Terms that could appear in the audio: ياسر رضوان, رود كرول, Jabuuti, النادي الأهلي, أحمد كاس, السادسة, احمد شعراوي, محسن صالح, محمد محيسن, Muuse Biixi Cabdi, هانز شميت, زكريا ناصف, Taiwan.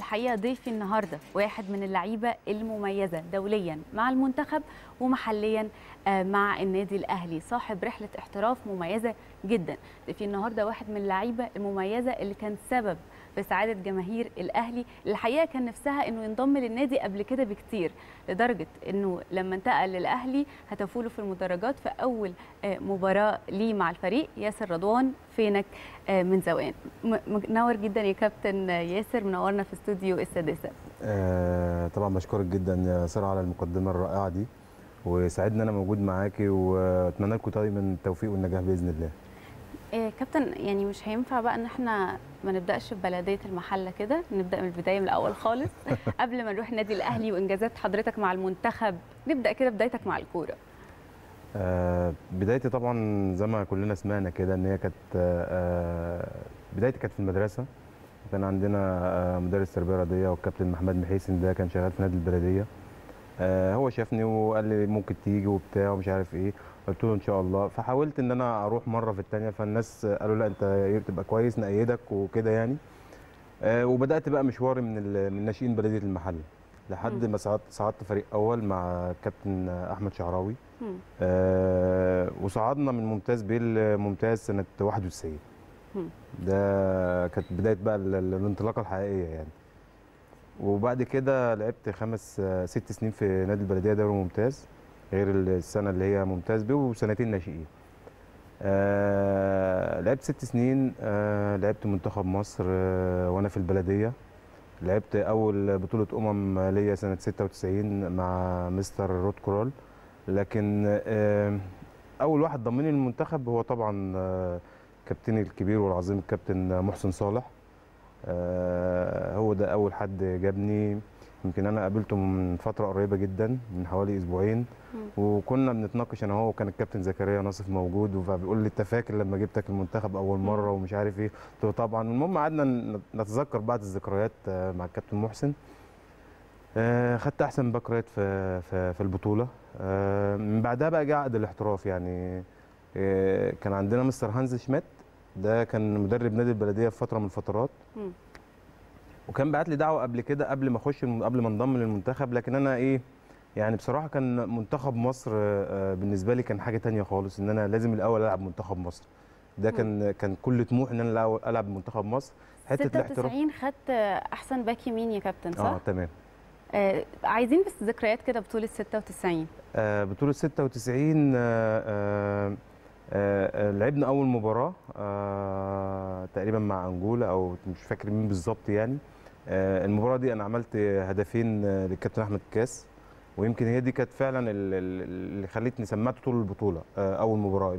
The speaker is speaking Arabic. الحقيقه ضيفي النهارده واحد من اللعيبه المميزه دوليا مع المنتخب ومحليا مع النادي الاهلي، صاحب رحله احتراف مميزه جدا. ضيفي النهارده واحد من اللعيبه المميزه اللي كان سبب في سعاده جماهير الاهلي، الحقيقه كان نفسها انه ينضم للنادي قبل كده بكتير، لدرجه انه لما انتقل للاهلي هتفوله في المدرجات في اول مباراه ليه مع الفريق. ياسر رضوان، فينك من زوقان؟ منور جدا يا كابتن ياسر، منورنا في استوديو السادسه. طبعا بشكرك جدا يا ساره على المقدمه الرائعه دي، وسعدني انا موجود معاكي، واتمنى لكم دايما التوفيق والنجاح باذن الله. كابتن، يعني مش هينفع بقى ان احنا ما نبداش ببلدية المحلة كده، نبدا من البدايه من الاول خالص قبل ما نروح النادي الاهلي وانجازات حضرتك مع المنتخب، نبدا كده بدايتك مع الكوره. بدايتي طبعا زي ما كلنا سمعنا كده ان هي كانت بدايتي كانت في المدرسه. كان عندنا مدرس تربيه رياضيه والكابتن محمد محيسن، ده كان شغال في نادي البلديه. هو شافني وقال لي ممكن تيجي وبتاع ومش عارف ايه، قلت له ان شاء الله. فحاولت ان انا اروح مره في الثانيه، فالناس قالوا لا انت تبقى كويس، نأيدك وكده يعني. وبدات بقى مشواري من ناشئين بلديه المحله لحد ما صعدت فريق اول مع كابتن احمد شعراوي. وصعدنا من ممتاز ب لممتاز سنه 91. ده كانت بدايه بقى الانطلاقه الحقيقيه يعني. وبعد كده لعبت 5 6 سنين في نادي البلديه دوري ممتاز، غير السنه اللي هي ممتاز ب وسنتين ناشئين. لعبت 6 سنين. لعبت منتخب مصر وانا في البلديه. لعبت اول بطوله ليا سنه 96 مع مستر رود كرول، لكن اول واحد ضمني المنتخب هو طبعا كابتني الكبير والعظيم الكابتن محسن صالح. هو ده اول حد جابني. يمكن انا قابلته من فتره قريبه جدا، من حوالي اسبوعين، وكنا بنتناقش انا وهو، وكان الكابتن زكريا ناصف موجود، فبيقول لي انت فاكر لما جبتك المنتخب اول مره ومش عارف ايه، قلت له طبعا. المهم قعدنا نتذكر بعض الذكريات مع الكابتن محسن. خدت احسن باك رايت في البطوله. من بعدها بقى جه عقد الاحتراف يعني. كان عندنا مستر هانز شميت، ده كان مدرب نادي البلديه في فتره من الفترات. وكان بعت لي دعوه قبل كده، قبل ما انضم للمنتخب، لكن انا يعني بصراحه كان منتخب مصر بالنسبه لي كان حاجه ثانيه خالص، ان انا لازم الاول العب منتخب مصر. ده كان كل طموحي ان انا العب منتخب مصر. حته الاحتراف 96 خدت احسن باك يمين يا كابتن، صح؟ تمام. عايزين بس ذكريات كده بطوله 96. بطوله 96 لعبنا اول مباراه تقريبا مع انجولا، او مش فاكر مين بالظبط يعني. المباراه دي انا عملت هدفين للكابتن احمد كاس، ويمكن هي دي كانت فعلا اللي خلتني سمعت طول البطوله. اول مباراه